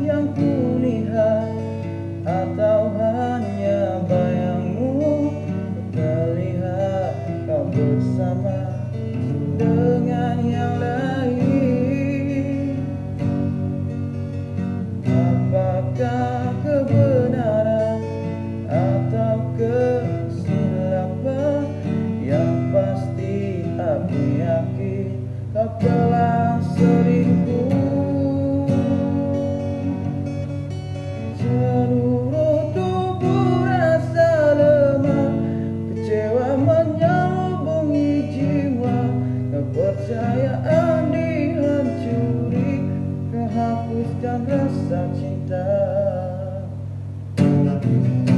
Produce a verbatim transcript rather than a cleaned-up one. Yang kulihat atau hanya bayangmu terlihat kau bersama dengan yang lain. Apakah kebenaran atau kesilapan? Yang pasti aku yakin kau telah selingkuh. Kepercayaan dihancuri, kehapuskan rasa cinta.